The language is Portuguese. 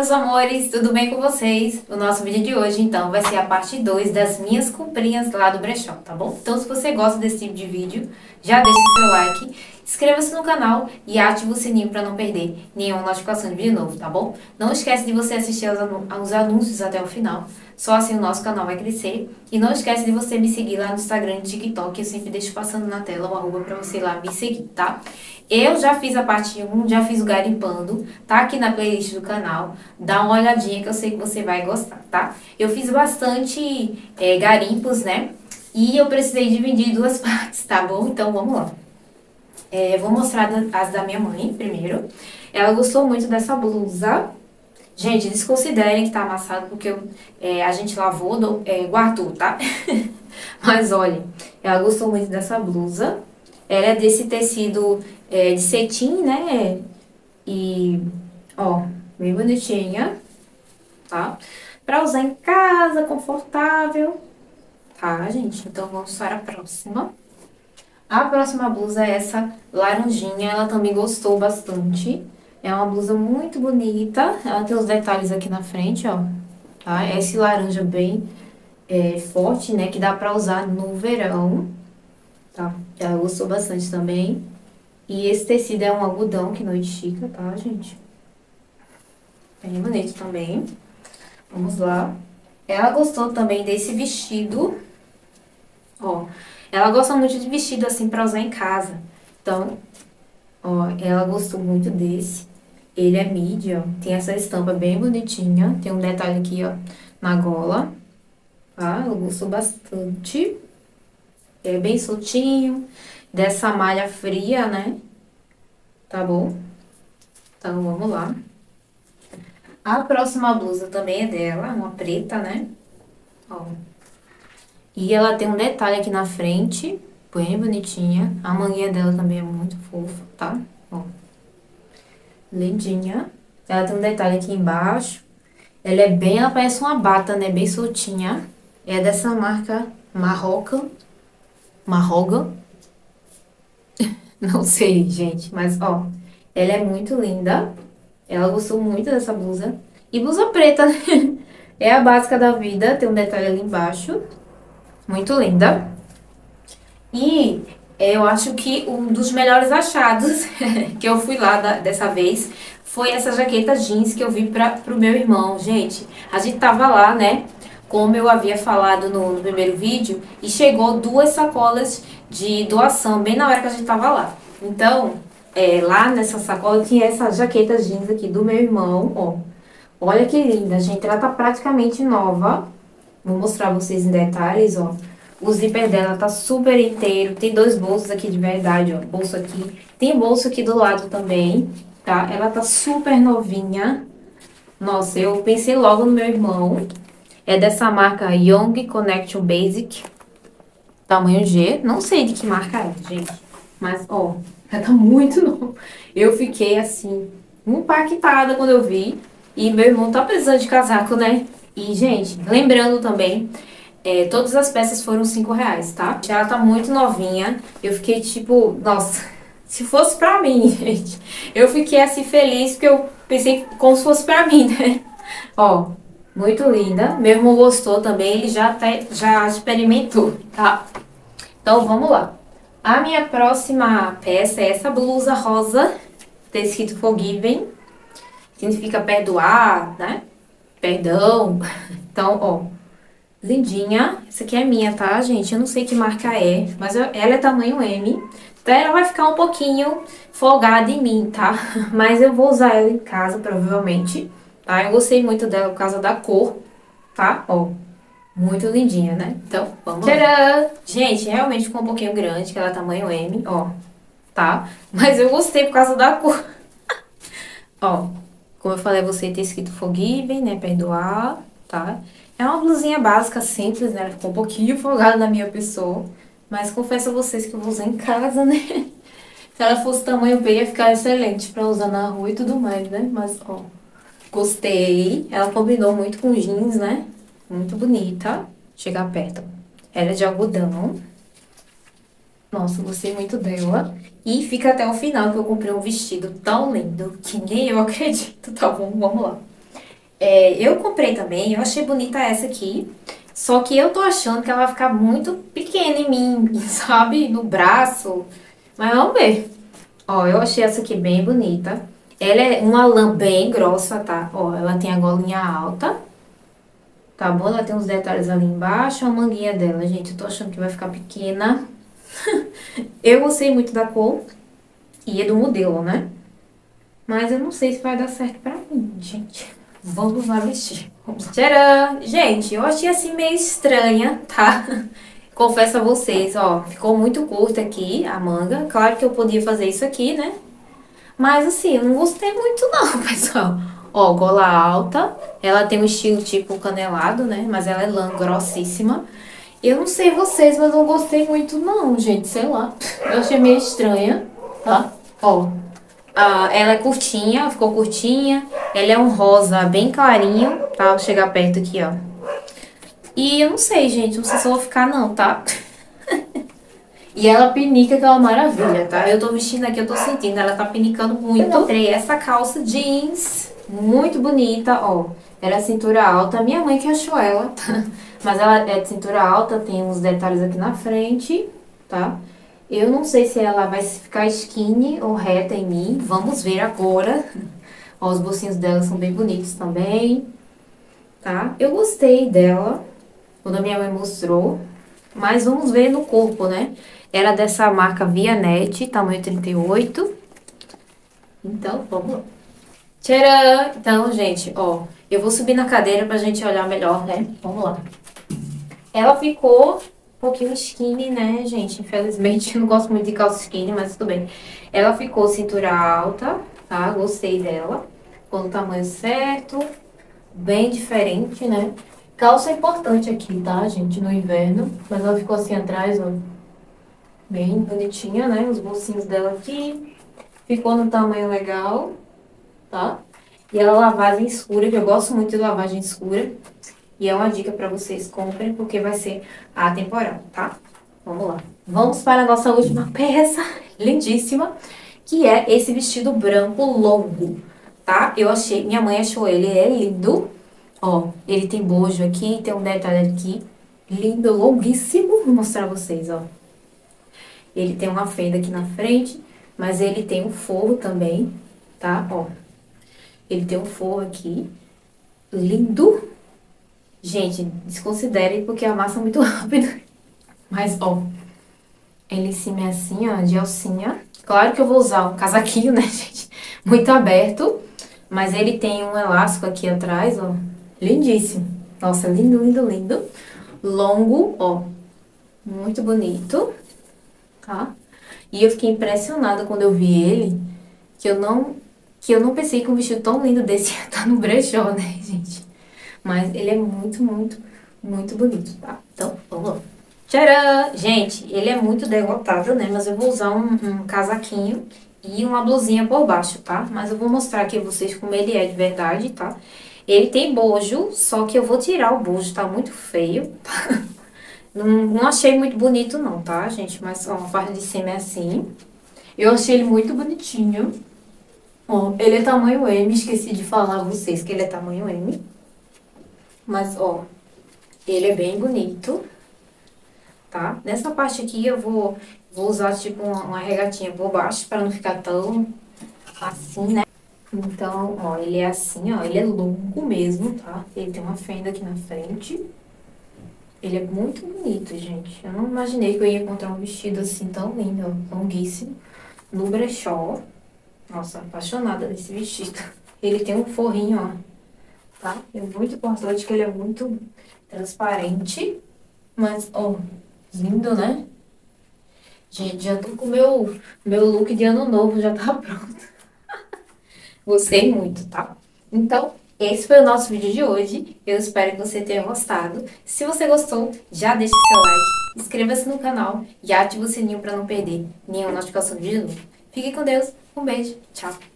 Meus amores, tudo bem com vocês? O nosso vídeo de hoje, então, vai ser a parte 2 das minhas comprinhas lá do brechó, tá bom? Então, se você gosta desse tipo de vídeo, já deixa o seu like, inscreva-se no canal e ative o sininho para não perder nenhuma notificação de vídeo novo, tá bom? Não esquece de você assistir aos anúncios até o final, só assim o nosso canal vai crescer. E não esquece de você me seguir lá no Instagram e TikTok, eu sempre deixo passando na tela o arroba para você ir lá me seguir, tá? Eu já fiz a parte 1, já fiz o garimpando, tá aqui na playlist do canal, dá uma olhadinha que eu sei que você vai gostar, tá? Eu fiz bastante garimpos, né? E eu precisei dividir em duas partes, tá bom? Então vamos lá. Vou mostrar as da minha mãe primeiro. Ela gostou muito dessa blusa. Gente, desconsiderem que tá amassado, porque a gente lavou, guardou, tá? Mas olha, ela gostou muito dessa blusa. Ela é desse tecido de cetim, né? E, ó, bem bonitinha, tá? Pra usar em casa, confortável. Tá, gente? Então vamos para a próxima. A próxima blusa é essa laranjinha, ela também gostou bastante. É uma blusa muito bonita, ela tem os detalhes aqui na frente, ó. Tá? É esse laranja bem forte, né, que dá pra usar no verão. Tá? Ela gostou bastante também. E esse tecido é um algodão que não estica, tá, gente? Bem bonito também. Vamos lá. Ela gostou também desse vestido, ó. Ela gosta muito de vestido assim pra usar em casa. Então, ó, ela gostou muito desse. Ele é mídia, ó. Tem essa estampa bem bonitinha. Tem um detalhe aqui, ó, na gola. Tá? Ela gostou bastante. É bem soltinho. Dessa malha fria, né? Tá bom? Então, vamos lá. A próxima blusa também é dela. Uma preta, né? Ó. E ela tem um detalhe aqui na frente, bem bonitinha. A manguinha dela também é muito fofa, tá? Ó. Lindinha. Ela tem um detalhe aqui embaixo. Ela é bem, ela parece uma bata, né? Bem soltinha. É dessa marca Marroca. Marroga. Não sei, gente, mas ó. Ela é muito linda. Ela gostou muito dessa blusa. E blusa preta, né? É a básica da vida. Tem um detalhe ali embaixo. Muito linda. E eu acho que um dos melhores achados que eu fui lá dessa vez foi essa jaqueta jeans que eu vi pro meu irmão. Gente, a gente tava lá, né? Como eu havia falado no primeiro vídeo. E chegou duas sacolas de doação bem na hora que a gente tava lá. Então, lá nessa sacola tinha essa jaqueta jeans aqui do meu irmão. Ó. Olha que linda, gente. Ela tá praticamente nova. Vou mostrar pra vocês em detalhes, ó. O zíper dela tá super inteiro. Tem dois bolsos aqui de verdade, ó. Bolso aqui. Tem bolso aqui do lado também, tá? Ela tá super novinha. Nossa, eu pensei logo no meu irmão. É dessa marca Young Connection Basic. Tamanho G. Não sei de que marca é, gente. Mas, ó, ela tá muito nova. Eu fiquei, assim, impactada quando eu vi. E meu irmão tá precisando de casaco, né? E, gente, lembrando também, todas as peças foram R$5, tá? Ela tá muito novinha, eu fiquei tipo, nossa, se fosse pra mim, gente, eu fiquei assim feliz, porque eu pensei como se fosse pra mim, né? Ó, muito linda, meu irmão gostou também, ele já experimentou, tá? Então, vamos lá. A minha próxima peça é essa blusa rosa, tem escrito Forgiven, significa perdoar, né? Perdão. Então, ó, lindinha. Essa aqui é minha, tá, gente? Eu não sei que marca é, mas ela é tamanho M. Então, ela vai ficar um pouquinho folgada em mim, tá? Mas eu vou usar ela em casa, provavelmente, tá? Eu gostei muito dela por causa da cor, tá? Ó, muito lindinha, né? Então, vamos lá. Tcharam! Gente, realmente ficou um pouquinho grande, que ela é tamanho M, ó, tá? Mas eu gostei por causa da cor. Ó. Como eu falei, você tem escrito Forgiven, né? Perdoar, tá? É uma blusinha básica, simples, né? Ela ficou um pouquinho folgada na minha pessoa. Mas confesso a vocês que eu vou usar em casa, né? Se ela fosse tamanho B, ia ficar excelente pra usar na rua e tudo mais, né? Mas, ó, gostei. Ela combinou muito com jeans, né? Muito bonita. Chegar perto. Ela é de algodão. Nossa, gostei muito dela. E fica até o final que eu comprei um vestido tão lindo que nem eu acredito, tá bom? Vamos lá. Eu comprei também, eu achei bonita essa aqui, só que eu tô achando que ela vai ficar muito pequena em mim, sabe? No braço, mas vamos ver. Ó, eu achei essa aqui bem bonita. Ela é uma lã bem grossa, tá? Ó, ela tem a golinha alta, tá bom? Ela tem uns detalhes ali embaixo, a manguinha dela, gente, eu tô achando que vai ficar pequena. Eu gostei muito da cor e é do modelo, né? Mas eu não sei se vai dar certo pra mim, gente. Vamos lá vestir. Vamos lá. Tcharam! Gente, eu achei assim meio estranha, tá? Confesso a vocês, ó, ficou muito curta aqui a manga. Claro que eu podia fazer isso aqui, né? Mas assim, eu não gostei muito não, pessoal. Ó, gola alta. Ela tem um estilo tipo canelado, né? Mas ela é lã grossíssima. Eu não sei vocês, mas não gostei muito não, gente. Sei lá. Eu achei meio estranha, tá? Ó. Ela é curtinha, ficou curtinha. Ela é um rosa bem clarinho, tá? Vou chegar perto aqui, ó. E eu não sei, gente, não sei se eu vou ficar não, tá? E ela pinica, que é uma maravilha, tá? Eu tô vestindo aqui, eu tô sentindo, ela tá pinicando muito. Eu comprei essa calça jeans, muito bonita, ó. Ela é cintura alta, minha mãe que achou ela, tá? Mas ela é de cintura alta, tem uns detalhes aqui na frente, tá? Eu não sei se ela vai ficar skinny ou reta em mim. Vamos ver agora. Ó, os bolsinhos dela são bem bonitos também. Tá? Eu gostei dela. Quando a minha mãe mostrou. Mas vamos ver no corpo, né? Era dessa marca Vianette, tamanho 38. Então, vamos lá. Tcharam! Então, gente, ó. Eu vou subir na cadeira pra gente olhar melhor, né? Vamos lá. Ela ficou... um pouquinho skinny, né, gente? Infelizmente, eu não gosto muito de calça skinny, mas tudo bem. Ela ficou cintura alta, tá? Gostei dela. Ficou no tamanho certo. Bem diferente, né? Calça é importante aqui, tá, gente? No inverno. Mas ela ficou assim atrás, ó. Bem bonitinha, né? Os bolsinhos dela aqui. Ficou no tamanho legal, tá? E ela é lavagem escura, que eu gosto muito de lavagem escura. E é uma dica pra vocês, comprem, porque vai ser atemporal, tá? Vamos lá. Vamos para a nossa última peça, lindíssima, que é esse vestido branco longo, tá? Eu achei, minha mãe achou ele, é lindo. Ó, ele tem bojo aqui, tem um detalhe aqui, lindo, longuíssimo. Vou mostrar pra vocês, ó. Ele tem uma fenda aqui na frente, mas ele tem um forro também, tá? Ó, ele tem um forro aqui, lindo. Gente, desconsiderem porque amassa muito rápido. Mas, ó, ele em cima é assim, ó, de alcinha. Claro que eu vou usar um casaquinho, né, gente? Muito aberto. Mas ele tem um elástico aqui atrás, ó. Lindíssimo. Nossa, lindo, lindo, lindo. Longo, ó. Muito bonito. Tá? E eu fiquei impressionada quando eu vi ele. Que eu não pensei que um vestido tão lindo desse ia estar no brechó, né, gente? Mas ele é muito, muito, muito bonito, tá? Então, vamos lá. Tcharam! Gente, ele é muito decotável, né? Mas eu vou usar um casaquinho e uma blusinha por baixo, tá? Mas eu vou mostrar aqui a vocês como ele é de verdade, tá? Ele tem bojo, só que eu vou tirar o bojo, tá muito feio. Tá? Não achei muito bonito não, tá, gente? Mas, ó, a parte de cima é assim. Eu achei ele muito bonitinho. Ó, ele é tamanho M, esqueci de falar a vocês que ele é tamanho M. Mas, ó, ele é bem bonito, tá? Nessa parte aqui eu vou usar, tipo, uma regatinha por baixo pra não ficar tão assim, né? Então, ó, ele é assim, ó, ele é longo mesmo, tá? Ele tem uma fenda aqui na frente. Ele é muito bonito, gente. Eu não imaginei que eu ia encontrar um vestido assim tão lindo, ó, longuíssimo, no brechó. Nossa, apaixonada desse vestido. Ele tem um forrinho, ó. Tá? É muito importante que ele é muito transparente. Mas, ó, lindo, né? Gente, já tô com o meu look de ano novo, já tá pronto. Gostei muito, tá? Então, esse foi o nosso vídeo de hoje. Eu espero que você tenha gostado. Se você gostou, já deixa o seu like, inscreva-se no canal e ative o sininho pra não perder nenhuma notificação de novo. Fique com Deus, um beijo, tchau!